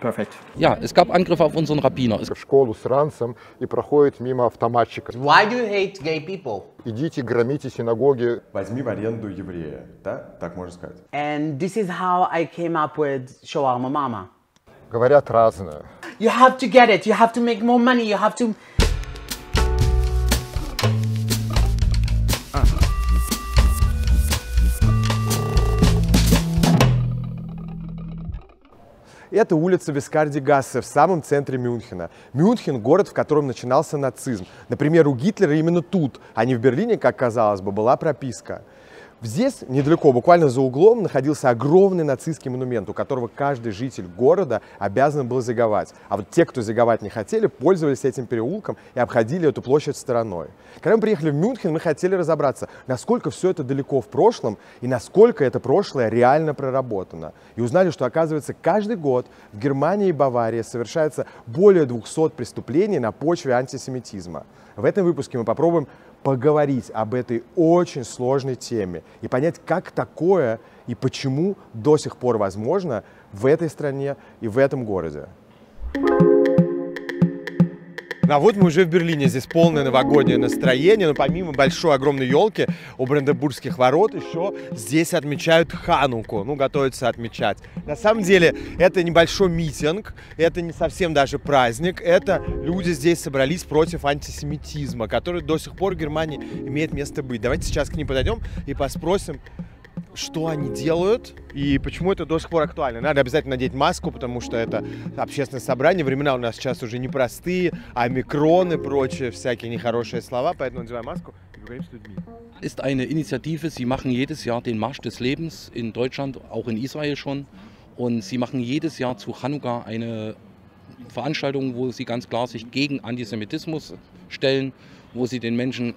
Perfect. Ja, es gab Angriffe auf unseren Rabbiner. Schkolu с ранцем и проходит мимо автоматчика. Why do you hate gay people? Идите, громите синагоги. Возьми в аренду еврея, да? Так можно сказать. And this is how I came up with shawarma mama. Говорят разное. You have to get it. You have to make more money. You have to. Это улица Вискарди-Гассе в самом центре Мюнхена. Мюнхен – город, в котором начинался нацизм. Например, у Гитлера именно тут, а не в Берлине, как казалось бы, была прописка. Здесь, недалеко, буквально за углом, находился огромный нацистский монумент, у которого каждый житель города обязан был зиговать. А вот те, кто зиговать не хотели, пользовались этим переулком и обходили эту площадь стороной. Когда мы приехали в Мюнхен, мы хотели разобраться, насколько все это далеко в прошлом и насколько это прошлое реально проработано. И узнали, что, оказывается, каждый год в Германии и Баварии совершается более 200 преступлений на почве антисемитизма. В этом выпуске мы попробуем поговорить об этой очень сложной теме и понять, как такое и почему до сих пор возможно в этой стране и в этом городе. А вот мы уже в Берлине, здесь полное новогоднее настроение, но помимо большой огромной елки у Бранденбургских ворот еще здесь отмечают Хануку, ну готовятся отмечать. На самом деле это небольшой митинг, это не совсем даже праздник, это люди здесь собрались против антисемитизма, который до сих пор в Германии имеет место быть. Давайте сейчас к ним подойдем и поспросим, что они делают и почему это до сих пор актуально. Надо обязательно надеть маску, потому что это общественное собрание. Времена у нас сейчас уже не простые, омикрон и прочие всякие нехорошие слова, поэтому надеваем маску и говорим с людьми. Ist eine Initiative. Sie machen jedes Jahr den Marsch des Lebens in Deutschland, auch in Israel schon. Und sie machen jedes Jahr zu Chanukka eine Veranstaltung, wo sie ganz klar sich gegen Antisemitismus stellen, wo sie den Menschen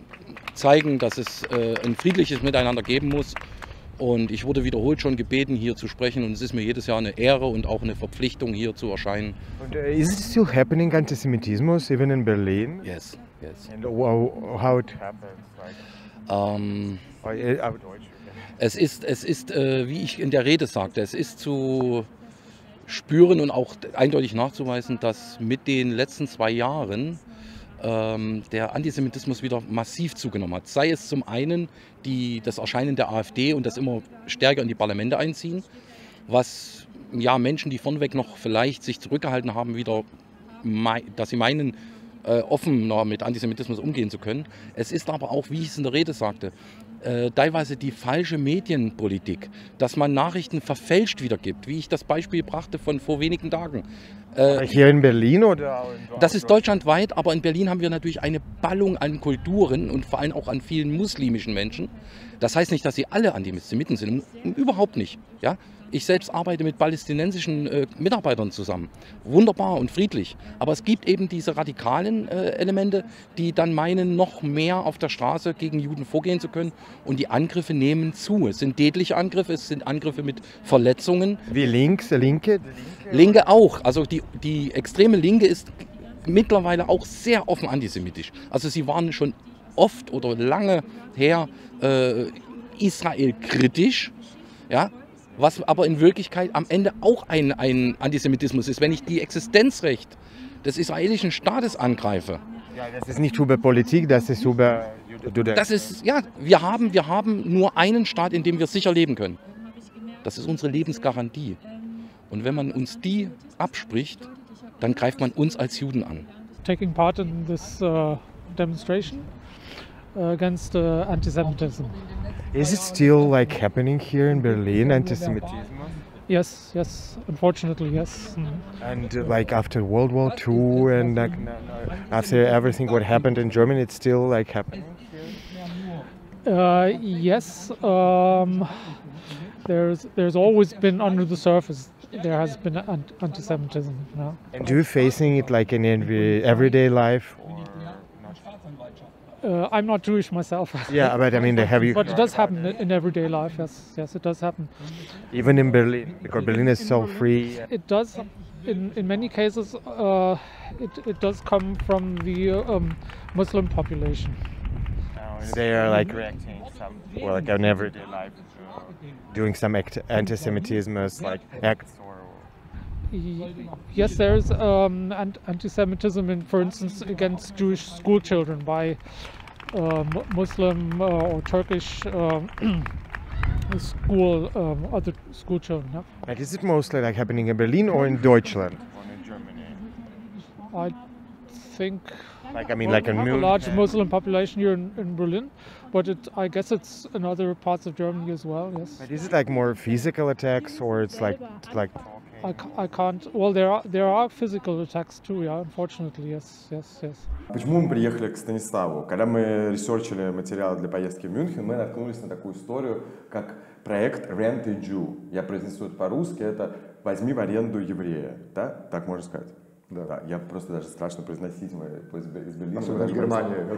zeigen, dass es ein friedliches Miteinander geben muss. Und ich wurde wiederholt schon gebeten, hier zu sprechen. Und es ist mir jedes Jahr eine Ehre und auch eine Verpflichtung, hier zu erscheinen. Und is it still happening, antisemitismus, even in Berlin? Yes, yes. And how it happens? Es ist, wie ich in der Rede sagte, es ist zu spüren und auch eindeutig nachzuweisen, dass mit den letzten 2 Jahren der Antisemitismus wieder massiv zugenommen hat. Sei es zum einen das Erscheinen der AfD und das immer stärker in die Parlamente einziehen, was ja, Menschen, die vornweg noch vielleicht sich zurückgehalten haben, wieder, dass sie meinen, offener mit Antisemitismus umgehen zu können. Es ist aber auch, wie ich es in der Rede sagte, teilweise die falsche Medienpolitik, dass man Nachrichten verfälscht wiedergibt, wie ich das Beispiel brachte von vor wenigen Tagen. Hier in Berlin oder? Das ist deutschlandweit, aber in Berlin haben wir natürlich eine Ballung an Kulturen und vor allem auch an vielen muslimischen Menschen. Das heißt nicht, dass sie alle Antisemiten sind, überhaupt nicht. Ja? Ich selbst arbeite mit palästinensischen Mitarbeitern zusammen, wunderbar und friedlich. Aber es gibt eben diese radikalen Elemente, die dann meinen, noch mehr auf der Straße gegen Juden vorgehen zu können. Und die Angriffe nehmen zu. Es sind tätliche Angriffe, es sind Angriffe mit Verletzungen. Wie Linke? Linke auch. Also die extreme Linke ist mittlerweile auch sehr offen antisemitisch. Also sie waren schon oft oder lange her Israel-kritisch, ja? Was aber in Wirklichkeit am Ende auch ein Antisemitismus ist, wenn ich die Existenzrecht des israelischen Staates angreife. Ja, das ist nicht über Politik, das ist über... Das ist, ja, wir haben nur einen Staat, in dem wir sicher leben können. Das ist unsere Lebensgarantie. Und wenn man uns die abspricht, dann greift man uns als Juden an. Taking part in this demonstration against antisemitism. Is it still like happening here in Berlin, antisemitism? Yes, yes, unfortunately, yes. And like after World War II and like, after everything what happened in Germany, it's still like happening? Yes, there's always been under the surface, there has been antisemitism. No? And do you facing it like in everyday life? I'm not Jewish myself. Yeah, but I mean, have you... But it does happen in everyday life, yes, yes, it does happen. Even in Berlin, because Berlin is so free. It does, in many cases, it does come from the Muslim population. They are like reacting some, well, like in everyday life, doing some anti-Semitism, like acts or... Yes, there is anti-Semitism, for instance, against Jewish school children by Muslim or Turkish other school children. Yeah. Like, is it mostly like happening in Berlin or in Deutschland? Or in Germany? I think. Like a large Muslim population here in Berlin, but I guess it's in other parts of Germany as well. Yes. But is it like more physical attacks, or it's like? I can't. Well, there are physical attacks too. Yeah, unfortunately, yes. Почему мы приехали к Станиславу? Когда мы ресерчили материалы для поездки в Мюнхен, мы наткнулись на такую историю, как проект Rent a Jew. Я произнесу это по-русски. Это возьми в аренду еврея, да? Так можно сказать. Да, я просто даже страшно произносить, мы из Берлина. Особенно в Германии.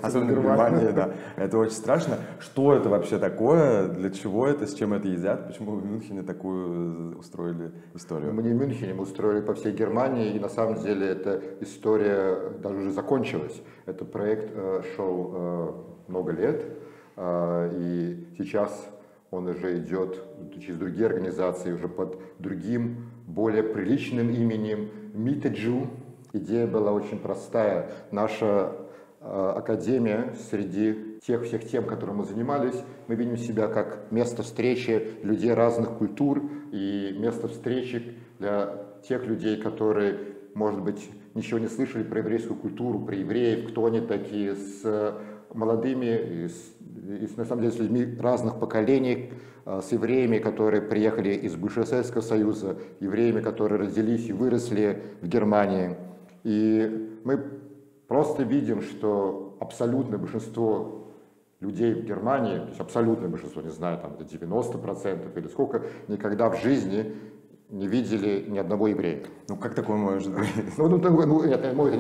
Да. Это очень страшно. Что это вообще такое? Для чего это? С чем это едят? Почему в Мюнхене такую устроили историю? Мы не в Мюнхене, мы устроили по всей Германии. И на самом деле эта история даже уже закончилась. Этот проект шел много лет. И сейчас он уже идет через другие организации, уже под другим, более приличным именем. Meet a Jew. Идея была очень простая. Наша академия среди тех всех тем, которыми мы занимались, мы видим себя как место встречи людей разных культур и место встречи для тех людей, которые, может быть, ничего не слышали про еврейскую культуру, про евреев, кто они такие, с молодыми, и на самом деле с людьми разных поколений, с евреями, которые приехали из бывшего Советского Союза, евреями, которые родились и выросли в Германии. И мы просто видим, что абсолютное большинство людей в Германии, то есть абсолютное большинство, не знаю, там это 90% или сколько, никогда в жизни не видели ни одного еврея. Ну как такое может быть? Это не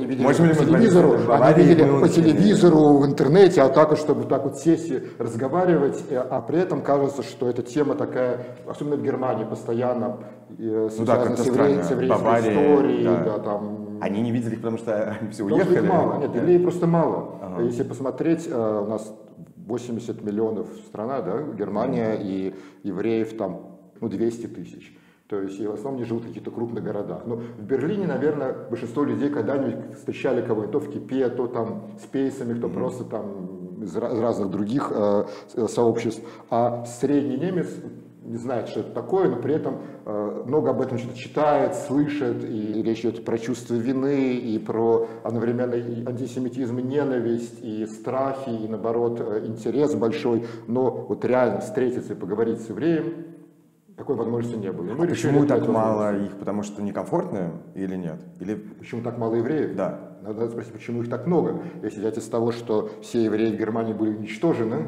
видели по телевизору, они видели по телевизору, в интернете, а так, чтобы так вот сесть и разговаривать, а при этом кажется, что эта тема такая, особенно в Германии, постоянно связана с еврейской историей. Они не видели их, потому что они все уехали? Нет, евреев просто мало. Если посмотреть, у нас 80 миллионов страна, да, Германия, и евреев там 200 тысяч. То есть и в основном не живут в каких-то крупных городах. Но в Берлине, наверное, большинство людей когда-нибудь встречали кого-то в Кипе, то там с пейсами, кто просто там из разных других сообществ. А средний немец не знает, что это такое, но при этом много об этом что-то читает, слышит. И речь идет про чувство вины, и про одновременно и антисемитизм, и ненависть, и страхи, и наоборот интерес большой. Но вот реально встретиться и поговорить с евреем, такой возможности не было. Мы почему так мало их? Потому что некомфортно или нет? Или почему так мало евреев? Да. Надо спросить, почему их так много. Если взять из того, что все евреи в Германии были уничтожены,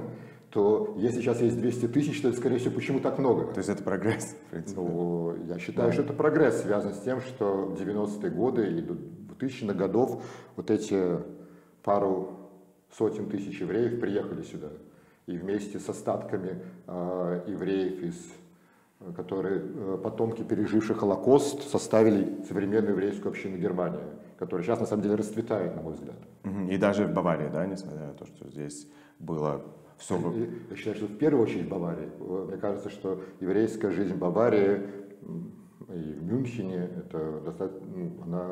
то если сейчас есть 200 тысяч, то это, скорее всего, почему так много? То есть это прогресс? Ну, я считаю, что это прогресс, связан с тем, что в 90-е годы и до 2000-х годов вот эти пару сотен тысяч евреев приехали сюда. И вместе с остатками евреев из которые потомки переживших Холокост составили современную еврейскую общину Германии, которая сейчас на самом деле расцветает, на мой взгляд. И даже в Баварии, да, несмотря на то, что здесь было все... Я считаю, что в первую очередь в Баварии. Мне кажется, что еврейская жизнь в Баварии и в Мюнхене, она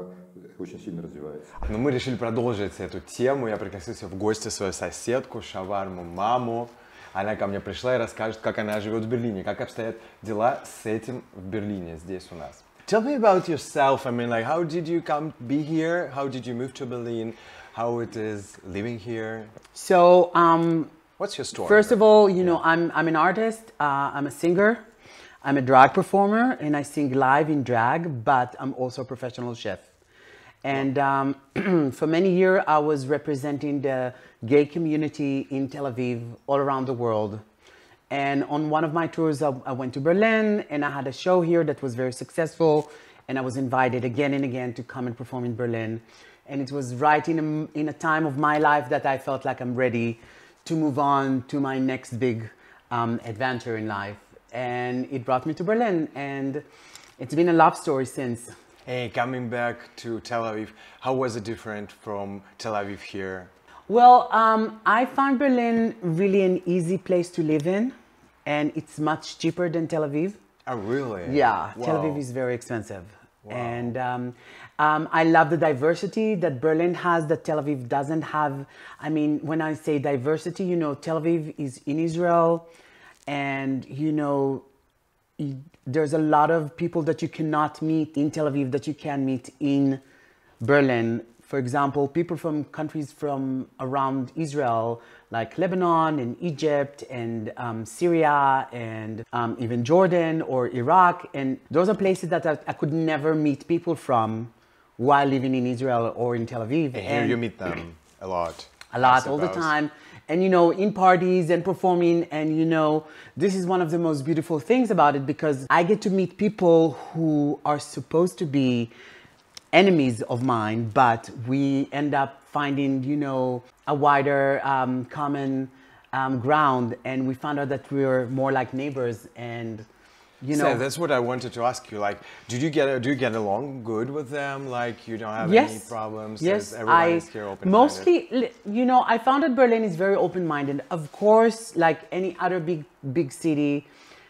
очень сильно развивается. Но мы решили продолжить эту тему. Я пригласил в гости свою соседку, шаварму маму. Она ко мне пришла и расскажет, как она живет в Берлине, как обстоят дела с этим в Берлине, здесь у нас. Tell me about yourself. I mean, like, how did you come be here? How did you move to Berlin? How it is living here? So, what's your story? First of all, you know, I'm an artist. I'm a singer. I'm a drag performer, and I sing live in drag. But I'm also a professional chef. And for many years, I was representing the gay community in Tel Aviv, all around the world. And on one of my tours, I went to Berlin, and I had a show here that was very successful. And I was invited again and again to come and perform in Berlin. And it was right in a time of my life that I felt like I'm ready to move on to my next big adventure in life. And it brought me to Berlin, and it's been a love story since. Hey, coming back to Tel Aviv, how was it different from Tel Aviv here? Well, I found Berlin really an easy place to live in, and it's much cheaper than Tel Aviv. Oh, really? Yeah, wow. Tel Aviv is very expensive. Wow. And I love the diversity that Berlin has, that Tel Aviv doesn't have. I mean, when I say diversity, you know, Tel Aviv is in Israel, and, you know, there's a lot of people that you cannot meet in Tel Aviv that you can meet in Berlin. For example, people from countries from around Israel, like Lebanon and Egypt and Syria and even Jordan or Iraq. And those are places that I could never meet people from while living in Israel or in Tel Aviv. And here you meet them a lot. A lot, all the time. And, you know, in parties and performing. And, you know, this is one of the most beautiful things about it, because I get to meet people who are supposed to be enemies of mine, but we end up finding, you know, a wider common ground, and we found out that we were more like neighbors. And, you know, so that's what I wanted to ask you. Like, do you get along good with them? Like, you don't have any problems? Yes, everyone's here open-minded. Mostly, you know, I found that Berlin is very open-minded. Of course, like any other big city,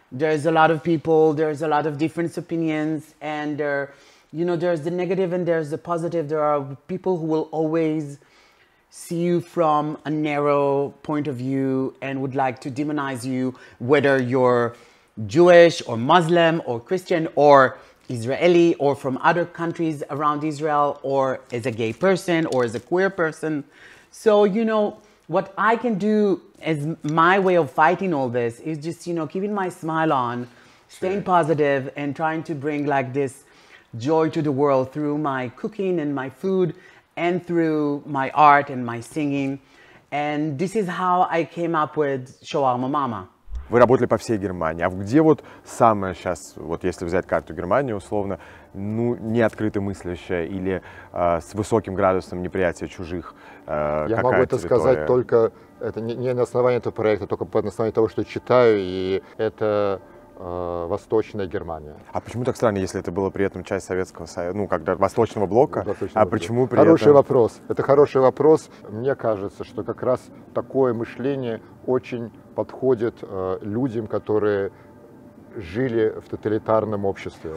there's a lot of people. There's a lot of different opinions, and you know, there's the negative and there's the positive. There are people who will always see you from a narrow point of view and would like to demonize you, whether you're Jewish or Muslim or Christian or Israeli or from other countries around Israel or as a gay person or as a queer person. So, you know, what I can do as my way of fighting all this is just, you know, keeping my smile on, staying positive, and trying to bring like this joy to the world through my cooking and my food and through my art and my singing. And this is how I came up with Shawarma Mama. Вы работали по всей Германии. А где вот самое сейчас, вот если взять карту Германии, условно, ну, не открыто мыслящая или с высоким градусом неприятия чужих? Я могу это сказать только, это не на основании этого проекта, только на основании того, что читаю, и это... Восточная Германия. А почему так странно, если это было при этом часть Советского Союза, ну, когда Восточного блока? А почему при этом... Хороший вопрос. Это хороший вопрос. Мне кажется, что как раз такое мышление очень подходит людям, которые жили в тоталитарном обществе.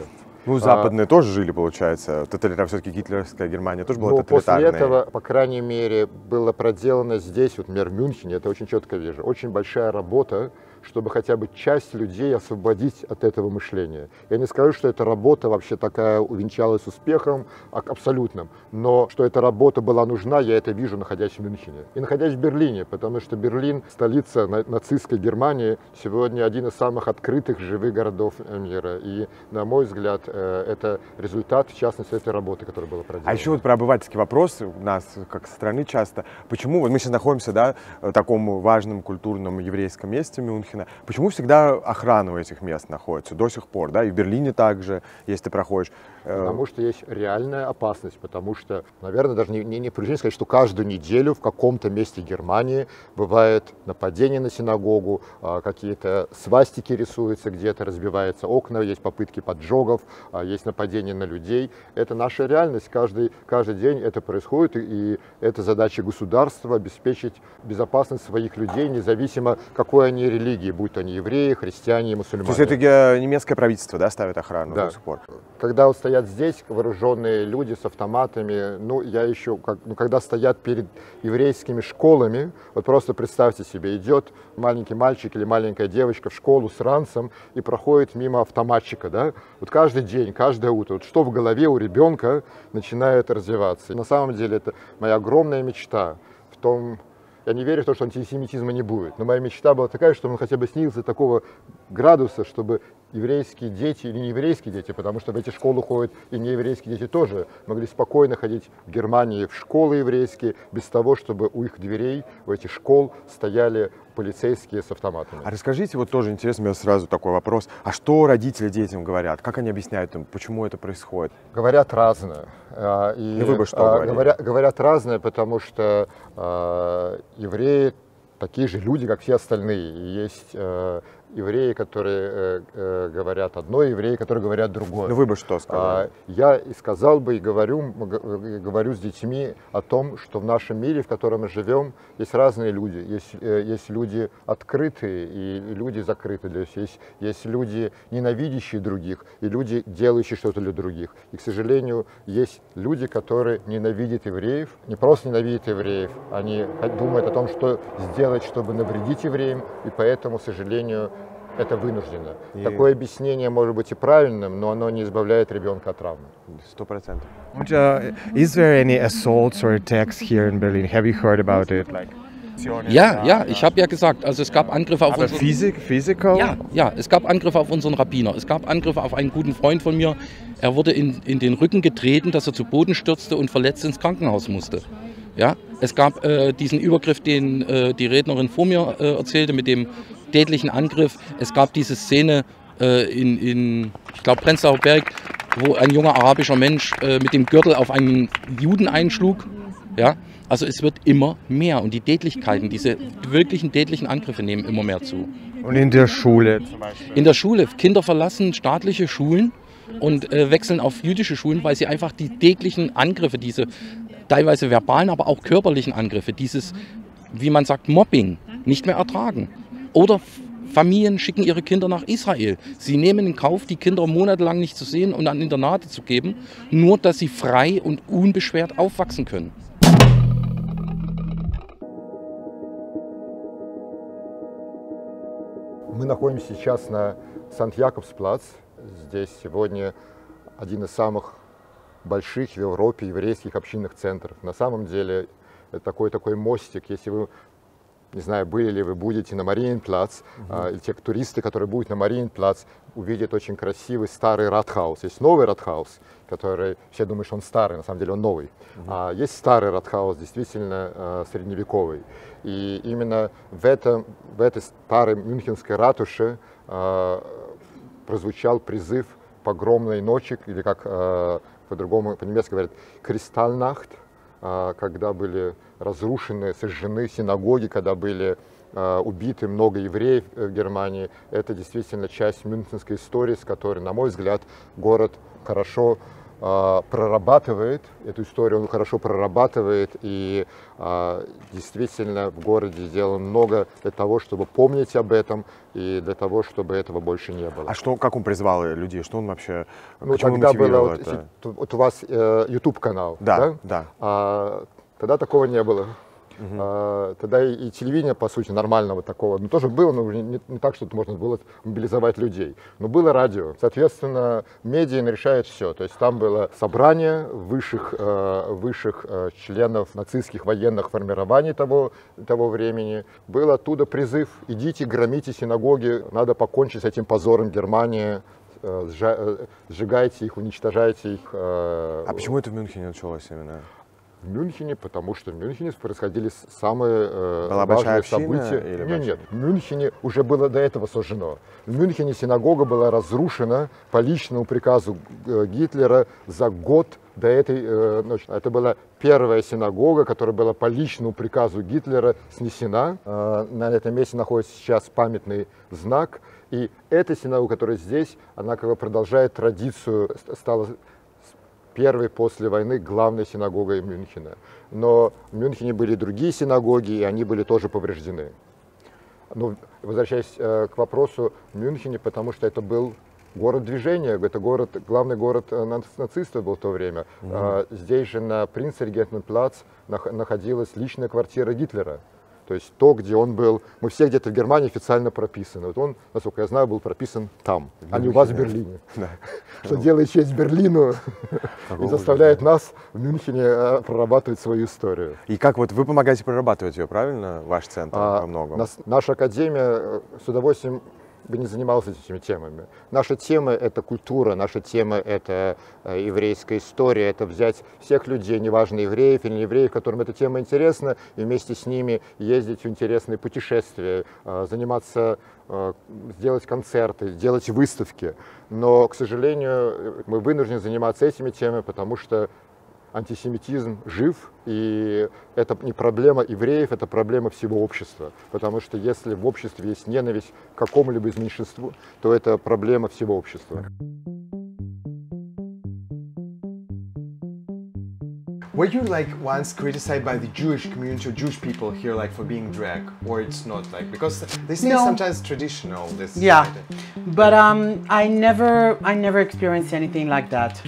Ну, западные тоже жили, получается. Все-таки гитлеровская Германия тоже была тоталитарная. После этого, по крайней мере, было проделано здесь, вот, например, в Мюнхене, это очень четко вижу, очень большая работа, чтобы хотя бы часть людей освободить от этого мышления. Я не скажу, что эта работа вообще такая увенчалась успехом абсолютным, но что эта работа была нужна, я это вижу, находясь в Мюнхене. И находясь в Берлине, потому что Берлин, столица нацистской Германии, сегодня один из самых открытых, живых городов мира. И, на мой взгляд, это результат, в частности, этой работы, которая была проделана. А еще вот про обывательский вопрос у нас, как страны, часто. Почему, вот мы сейчас находимся, да, в таком важном культурном еврейском месте Мюнхена, почему всегда охрана у этих мест находится до сих пор, да, и в Берлине также, если ты проходишь? Потому что есть реальная опасность, потому что, наверное, даже не прилично сказать, что каждую неделю в каком-то месте Германии бывает нападение на синагогу, какие-то свастики рисуются, где-то разбиваются окна, есть попытки поджогов, есть нападения на людей. Это наша реальность, каждый день это происходит, и это задача государства — обеспечить безопасность своих людей, независимо, какой они религии, будь то они евреи, христиане, мусульмане. То есть это немецкое правительство, да, ставит охрану до сих пор? Когда вот стоят здесь вооруженные люди с автоматами, ну, я еще, когда стоят перед еврейскими школами, вот просто представьте себе, идет маленький мальчик или маленькая девочка в школу с ранцем и проходит мимо автоматчика, да, вот каждый день, каждое утро, вот что в голове у ребенка начинает развиваться. На самом деле это моя огромная мечта в том. Я не верю в то, что антисемитизма не будет. Но моя мечта была такая, чтобы он хотя бы снизился такого градуса, чтобы еврейские дети или нееврейские дети, потому что в эти школы ходят и нееврейские дети тоже, могли спокойно ходить в Германии в школы еврейские, без того, чтобы у их дверей, у этих школ стояли полицейские с автоматами. А расскажите, вот тоже интересно, у меня сразу такой вопрос. А что родители детям говорят? Как они объясняют им, почему это происходит? Говорят разное. И вы бы что говорят разное, потому что евреи такие же люди, как все остальные. Есть евреи, которые говорят одно, и евреи, которые говорят другое. Ну вы бы что сказали? Я и сказал бы, и говорю с детьми о том, что в нашем мире, в котором мы живем, есть разные люди. Есть люди открытые и люди закрытые. То есть, есть люди, ненавидящие других, и люди, делающие что-то для других. И, к сожалению, есть люди, которые ненавидят евреев, не просто ненавидят евреев, они думают о том, что сделать, чтобы навредить евреям, и поэтому, к сожалению, это вынуждено. И... Такое объяснение может быть и правильным, но оно не избавляет ребенка от травмы. 100%. Is there any assaults or attacks here in Berlin? Have you heard about it? Like... Ja, ich habe ja gesagt, also es gab Angriffe auf unseren Physiker? Ja, es gab Angriffe auf unseren Rabbiner, es gab Angriffe auf einen guten Freund von mir. Er wurde in den Rücken getreten, dass er zu Boden stürzte und verletzt ins Krankenhaus musste. Ja, es gab diesen Übergriff, den die Rednerin vor mir erzählte, mit dem tätlichen Angriff. Es gab diese Szene ich glaube, Prenzlauer Berg, wo ein junger arabischer Mensch mit dem Gürtel auf einen Juden einschlug. Ja, also es wird immer mehr und die Tätlichkeiten, diese wirklichen tätlichen Angriffe nehmen immer mehr zu. Und in der Schule zum Beispiel? In der Schule. Kinder verlassen staatliche Schulen und wechseln auf jüdische Schulen, weil sie einfach die täglichen Angriffe, diese teilweise verbalen, aber auch körperlichen Angriffe, dieses, wie man sagt, Mobbing, nicht mehr ertragen. Oder Familien schicken ihre Kinder nach Israel. Sie nehmen in Kauf, die Kinder monatelang nicht zu sehen und an Internate zu geben, nur dass sie frei und unbeschwert aufwachsen können. Мы находимся сейчас на Санкт-Якобс-Плац. Здесь сегодня один из самых больших в Европе еврейских общинных центров. На самом деле это такой мостик. Если вы, не знаю, были ли вы, будете на Marienplatz, или те туристы, которые будут на Marienplatz, увидят очень красивый старый Ратхаус. Есть новый Ратхаус, который все думают, что он старый, на самом деле он новый. А есть старый Ратхаус, действительно средневековый. И именно в этой старой мюнхенской ратуше прозвучал призыв погромной ночи, или как по-другому, по-немецки говорят, «Kristallnacht», когда были разрушены, сожжены синагоги, когда были убиты много евреев в Германии. Это действительно часть мюнхенской истории, с которой, на мой взгляд, город хорошо прорабатывает эту историю, он хорошо прорабатывает, и действительно в городе сделано много для того, чтобы помнить об этом и для того, чтобы этого больше не было. А что, как он призвал людей, что он вообще, ну, тогда было, вот у вас YouTube-канал, да? Тогда такого не было. Тогда и телевидение, по сути, нормального такого, ну, тоже было, но не так, что можно было мобилизовать людей. Но было радио. Соответственно, медиа решает все. То есть там было собрание высших членов нацистских военных формирований того времени. Был оттуда призыв: идите, громите синагоги, надо покончить с этим позором Германии. Сжигайте их, уничтожайте их. А почему это в Мюнхене началось именно? В Мюнхене, потому что в Мюнхене происходили самые важные события. Нет, в Мюнхене уже было до этого сожжено. В Мюнхене синагога была разрушена по личному приказу Гитлера за год до этой ночи. Это была первая синагога, которая была по личному приказу Гитлера снесена. На этом месте находится сейчас памятный знак. И эта синагога, которая здесь, она как бы продолжает традицию, стала первой после войны главной синагогой Мюнхена. Но в Мюнхене были другие синагоги, и они были тоже повреждены. Но, возвращаясь к вопросу в Мюнхене, потому что это был город движения, это главный город нацистов был в то время. Здесь же на Принцрегентенплац находилась личная квартира Гитлера. То есть то, где он был, мы все где-то в Германии официально прописаны. Вот он, насколько я знаю, был прописан там, а не у вас в Берлине. Что делает честь Берлину и заставляет нас в Мюнхене прорабатывать свою историю. И как вот вы помогаете прорабатывать ее, правильно? Ваш центр во многом. Наша академия с удовольствием бы не занималась этими темами. Наша тема — это культура, наша тема — это еврейская история, это взять всех людей, неважно, евреев или не евреев, которым эта тема интересна, и вместе с ними ездить в интересные путешествия, заниматься, сделать концерты, делать выставки. Но, к сожалению, мы вынуждены заниматься этими темами, потому что антисемитизм жив, и это не проблема евреев, это проблема всего общества. Потому что если в обществе есть ненависть к какому-либо из меньшинств, то это проблема всего общества. Were you like once criticized by the Jewish community or Jewish people here like for being drag, or it's not like, because they say no. Sometimes traditional this yeah right? But I never experienced anything like that,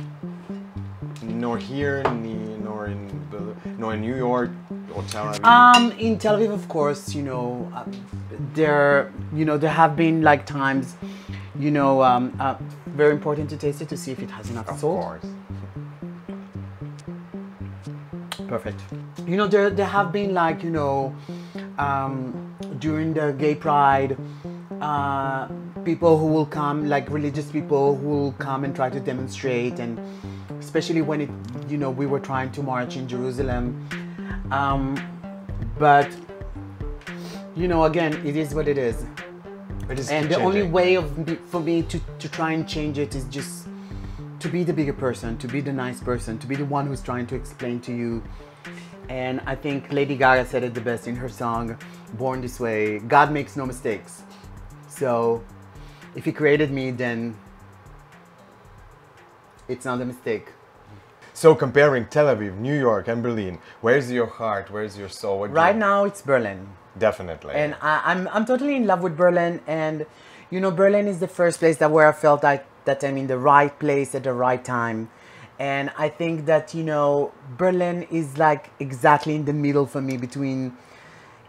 nor here nor in New York or Tel Aviv. In Tel Aviv, of course, you know, there have been like times, you know, very important to taste it to see if it has enough salt. Of course. Perfect. You know, there have been like, you know, during the gay pride, people who will come, like religious people who will come and try to demonstrate, and especially when it, you know, we were trying to march in Jerusalem. But, you know, again, it is what it is. It is, and the only way for me to try and change it is just to be the bigger person, to be the nice person, to be the one who's trying to explain to you. And I think Lady Gaga said it the best in her song, Born This Way, God makes no mistakes. So if he created me, then it's not a mistake. So comparing Tel Aviv, New York and Berlin, where's your heart, where's your soul? Right now it's Berlin. Definitely. And I'm totally in love with Berlin, and you know, Berlin is the first place that where I felt like that I'm in the right place at the right time. And I think that, you know, Berlin is like exactly in the middle for me between,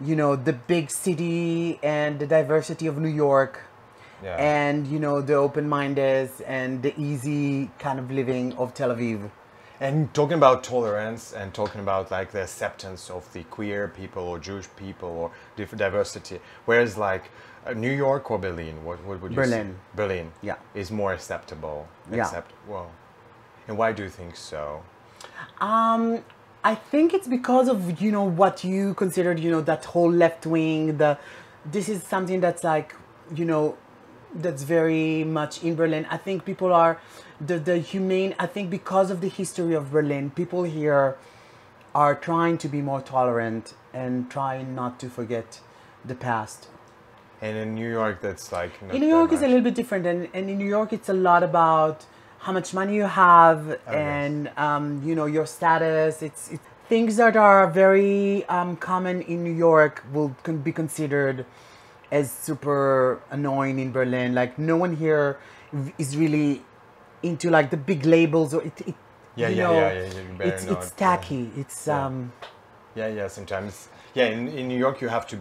you know, the big city and the diversity of New York, yeah, and, you know, the open-mindedness and the easy kind of living of Tel Aviv. And talking about tolerance and talking about like the acceptance of the queer people or Jewish people or diversity, whereas like New York or Berlin, what would you say? Berlin, yeah, is more acceptable. Yeah. Well, and why do you think so? I think it's because of, you know, what you considered, you know, that whole left wing. This is something that's like, you know, that's very much in Berlin. I think people are the humane. I think because of the history of Berlin, people here are trying to be more tolerant and trying not to forget the past. And in New York, that's like... In New York, it's a little bit different. And in New York, it's a lot about how much money you have, oh, and, yes, you know, your status. It's things that are very common in New York can be considered as super annoying in Berlin. Like, no one here is really into, like, the big labels. Or it yeah, you yeah, know, yeah, yeah, yeah. It's tacky. Yeah. It's... Yeah. Yeah, yeah, sometimes. Yeah, in New York, you have to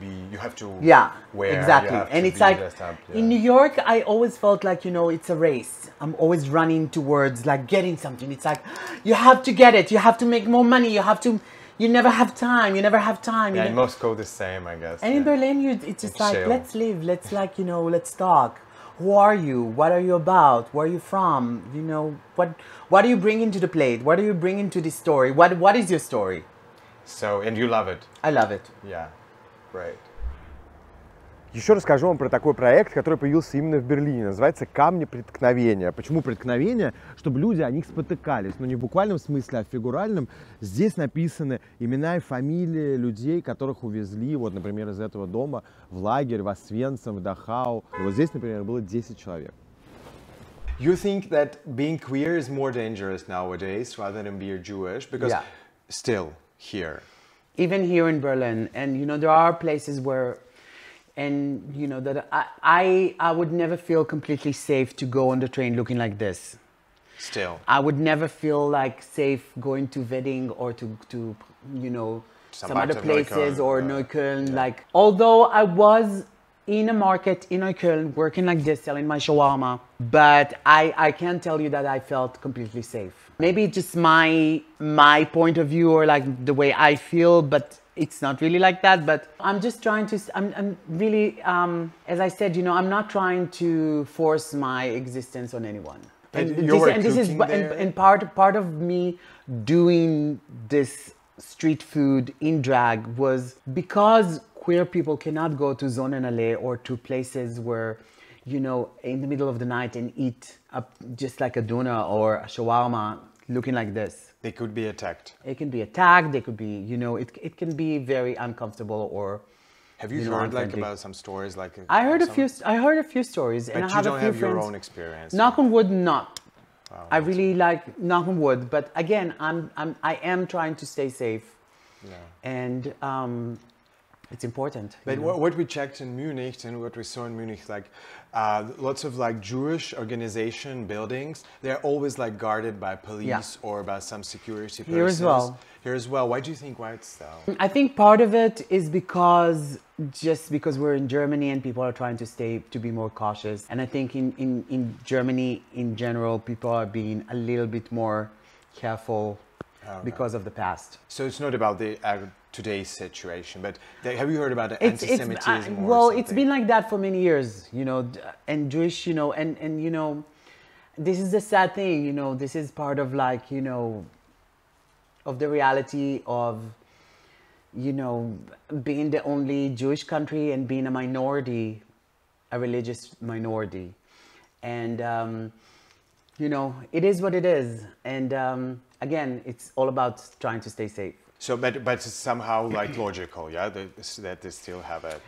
yeah, wear, exactly. And it's like, yeah, in New York, I always felt like, you know, it's a race. I'm always running towards like getting something. It's like, you have to get it. You have to make more money. You have to, you never have time. You never have time. Yeah, in Moscow, the same, I guess. And yeah, in Berlin, it's just like, chill. Let's live. Let's like, you know, let's talk. Who are you? What are you about? Where are you from? You know, what do you bring into the plate? What do you bring into this story? What is your story? So, and you love it. I love it. Yeah, right. Еще расскажу вам про такой проект, который появился именно в Берлине. Называется «Камни преткновения». Почему преткновения? Чтобы люди о них спотыкались. Но не в буквальном смысле, а в фигуральном. Здесь написаны имена и фамилии людей, которых увезли, вот, например, из этого дома в лагерь, в Освенцим, в Дахау. И вот здесь, например, было 10 человек. You think that being queer is more dangerous nowadays rather than being Jewish? Because yeah, still... Here, even here in Berlin, and you know, there are places where, and you know, that I would never feel completely safe to go on the train looking like this. Still, I would never feel like safe going to Wedding or to you know, some other places, Neukölln, or Neukölln. Yeah. Like, although I was in a market in Neukölln working like this, selling my shawarma, but I can't tell you that I felt completely safe. Maybe just my point of view or like the way I feel, but it's not really like that. But I'm just trying to, I'm really, as I said, you know, I'm not trying to force my existence on anyone. And part of me doing this street food in drag was because queer people cannot go to Sonnenallee or to places where, you know, in the middle of the night and eat just like a doner or a shawarma. looking like this. They could be attacked. It can be attacked. They could be, you know, it can be very uncomfortable or. Have you heard like about some stories like? I heard a few stories, but and I have a few friends. But you don't have your own experience. Knock on wood, not. Wow, I really like knock on wood, but again, I am trying to stay safe. Yeah. And it's important. But what we checked in Munich and what we saw in Munich, like lots of like Jewish organization buildings, they're always like guarded by police or by some security persons. Here as well. Here as well. Why do you think why it's so? I think part of it is because just because we're in Germany and people are trying to be more cautious. And I think in Germany in general, people are being a little bit more careful because of the past. So it's not about the today's situation, but have you heard about the anti-Semitism? Well, it's been like that for many years, you know, and Jewish, you know, and you know, this is the sad thing, you know, this is part of like, you know, of the reality of, you know, being the only Jewish country and being a minority, a religious minority. And, you know, it is what it is. And again, it's all about trying to stay safe. So, but it's somehow like logical, yeah, that they still have it.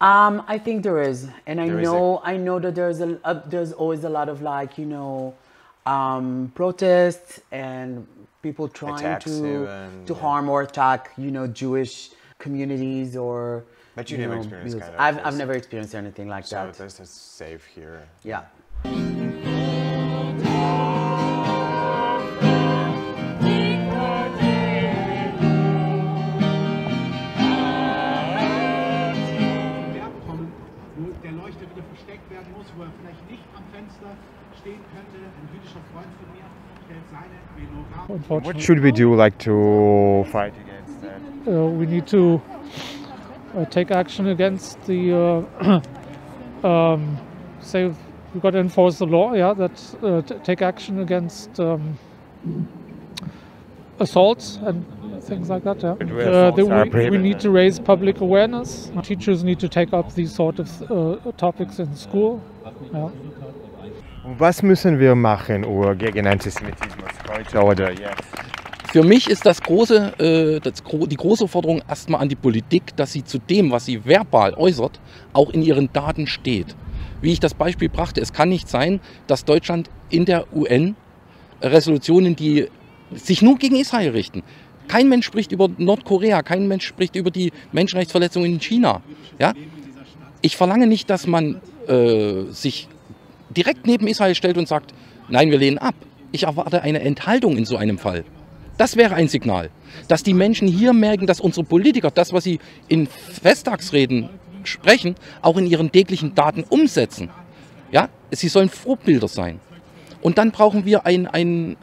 I think there is, and I know that there's always a lot of like, you know, protests and people trying to harm or attack, you know, Jewish communities or. But you never experienced kind of. I've never experienced anything like that. So that's safe here. Yeah. Wo er vielleicht nicht am Fenster stehen könnte. Ein jüdischer Freund von mir stellt seine Menorah. What should we do like to fight against that? We need to take action against the say we've got to enforce the law, yeah, that take action against assaults and things like that, yeah. We need to raise public awareness. Teachers need to take up these sort of topics in school. Yeah. Was müssen wir machen gegen Antisemitismus heute oder jetzt? Für mich ist das große, die große Forderung erstmal an die Politik, dass sie zu dem, was sie verbal äußert, auch in ihren Taten steht. Wie ich das Beispiel brachte, es kann nicht sein, dass Deutschland in der UN Resolutionen, die sich nur gegen Israel richten. Kein Mensch spricht über Nordkorea, kein Mensch spricht über die Menschenrechtsverletzungen in China. Ja? Ich verlange nicht, dass man sich direkt neben Israel stellt und sagt, nein, wir lehnen ab. Ich erwarte eine Enthaltung in so einem Fall. Das wäre ein Signal, dass die Menschen hier merken, dass unsere Politiker das, was sie in Festtagsreden sprechen, auch in ihren täglichen Taten umsetzen. Ja? Sie sollen Vorbilder sein. Und dann brauchen wir einen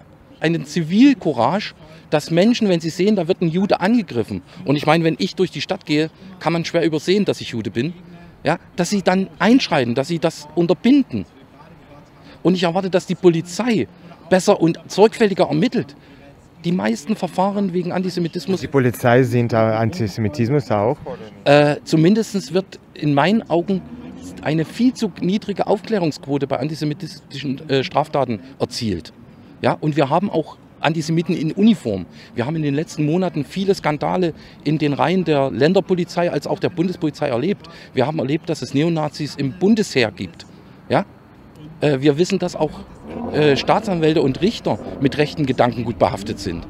Zivilcourage, dass Menschen, wenn sie sehen, da wird ein Jude angegriffen. Und ich meine, wenn ich durch die Stadt gehe, kann man schwer übersehen, dass ich Jude bin. Ja, dass sie dann einschreiten, dass sie das unterbinden. Und ich erwarte, dass die Polizei besser und sorgfältiger ermittelt. Die meisten Verfahren wegen Antisemitismus... Die Polizei sind Antisemitismus auch? Zumindest wird in meinen Augen eine viel zu niedrige Aufklärungsquote bei antisemitischen Straftaten erzielt. Ja, und wir haben auch Antisemiten in Uniform. Wir haben in den letzten Monaten viele Skandale in den Reihen der Länderpolizei als auch der Bundespolizei erlebt. Wir haben erlebt, dass es Neonazis im Bundesheer gibt. Ja? Wir wissen, dass auch Staatsanwälte und Richter mit rechten Gedankengut behaftet sind.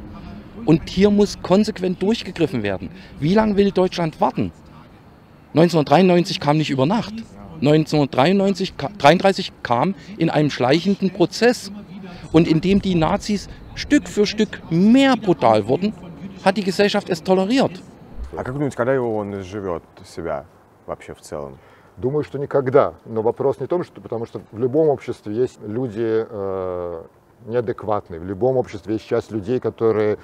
Und hier muss konsequent durchgegriffen werden. Wie lange will Deutschland warten? 1993 kam nicht über Nacht. 1933 kam in einem schleichenden Prozess. Und indem die Nazis Stück für Stück mehr brutal wurden, hat die Gesellschaft es toleriert. А как думаете, когда он живет себя вообще в целом? Думаю, что никогда. Но вопрос не в том, что, потому что в любом обществе есть люди неадекватные, в любом обществе есть часть людей, которые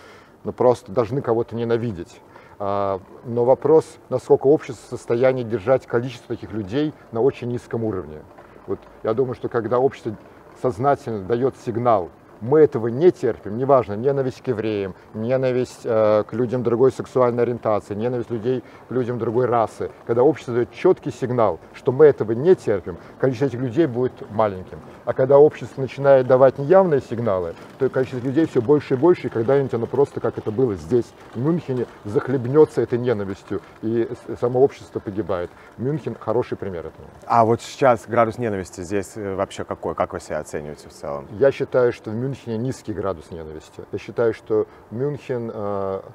ну, просто должны кого-то ненавидеть. Но вопрос, насколько общество в состоянии держать количество таких людей на очень низком уровне. Вот я думаю, что когда общество сознательно дает сигнал мы этого не терпим, неважно, ненависть к евреям, ненависть к людям другой сексуальной ориентации, ненависть людей к людям другой расы. Когда общество дает четкий сигнал, что мы этого не терпим, количество этих людей будет маленьким. А когда общество начинает давать неявные сигналы, то количество людей все больше и больше, и когда-нибудь оно просто, как это было здесь, в Мюнхене, захлебнется этой ненавистью, и само общество погибает. Мюнхен – хороший пример этого. А вот сейчас градус ненависти здесь вообще какой? Как вы себя оцениваете в целом? Я считаю, что в Мюнхене низкий градус ненависти. Я считаю, что Мюнхен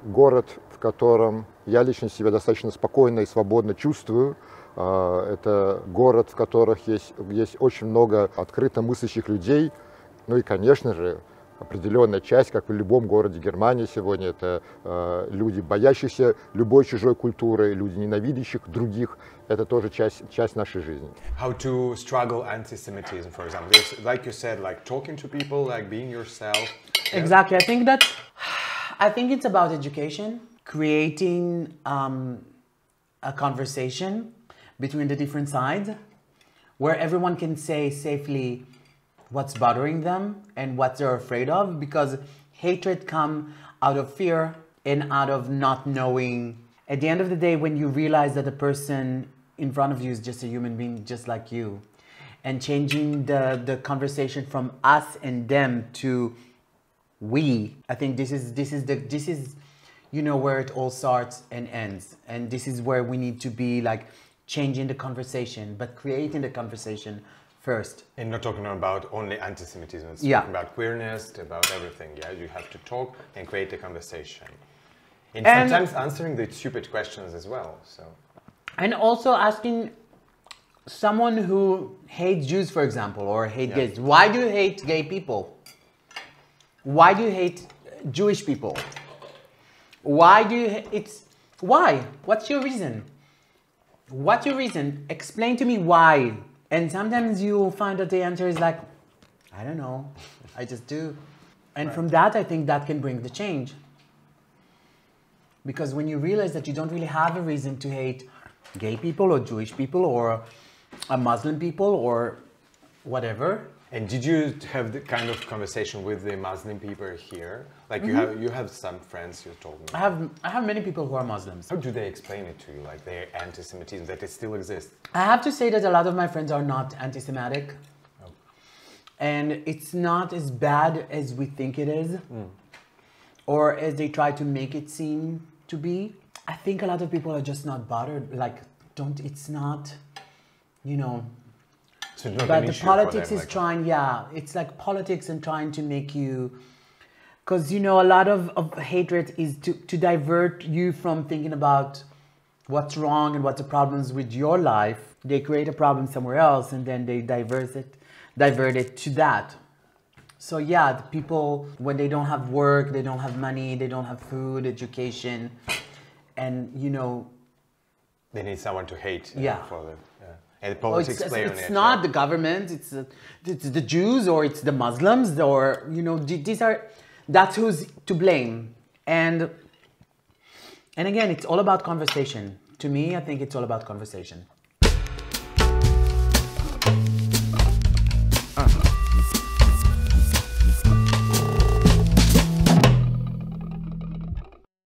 город, в котором я лично себя достаточно спокойно и свободно чувствую. Это город, в котором есть очень много открыто мыслящих людей. Ну и, конечно же, определенная часть, как в любом городе Германии сегодня, это люди, боящиеся любой чужой культуры, люди, ненавидящих других. Это тоже часть нашей жизни. How to struggle antisemitism, for example. It's, like you said, like talking to people, like being yourself. Exactly. I think it's about education, creating a conversation between the different sides, where everyone can say safely what's bothering them and what they're afraid of, because hatred comes out of fear and out of not knowing. At the end of the day, when you realize that the person in front of you is just a human being just like you, and changing the conversation from us and them to we, I think this is you know, where it all starts and ends. And this is where we need to be, like, changing the conversation, but creating the conversation first. And not talking about only anti-Semitism, it's talking about queerness, about everything. Yeah, you have to talk and create a conversation. And sometimes answering the stupid questions as well. So. And also asking someone who hates Jews, for example, or hates gays. Why do you hate gay people? Why do you hate Jewish people? Why do you, why? What's your reason? What's your reason? Explain to me why. And sometimes you find that the answer is like, I don't know, I just do. And from that, I think that can bring the change. Because when you realize that you don't really have a reason to hate gay people or Jewish people or Muslim people or whatever. And did you have the kind of conversation with the Muslim people here? Like you have some friends you're talking about. I have many people who are Muslims. How do they explain it to you, like their anti-Semitism, that it still exists? I have to say that a lot of my friends are not anti-Semitic. Oh. And it's not as bad as we think it is. Mm. Or as they try to make it seem to be. I think a lot of people are just not bothered. Like, it's not, you know... So but the politics is like trying, it's like politics and trying to make you, because, you know, a lot of hatred is to divert you from thinking about what's wrong and what's the problems with your life. They create a problem somewhere else and then they divert it to that. So yeah, the people, when they don't have work, they don't have money, they don't have food, education, and, you know. They need someone to hate for them. And the politics it's not the government, it's the Jews or it's the Muslims, or, you know, that's who's to blame. And again, it's all about conversation. To me, I think it's all about conversation.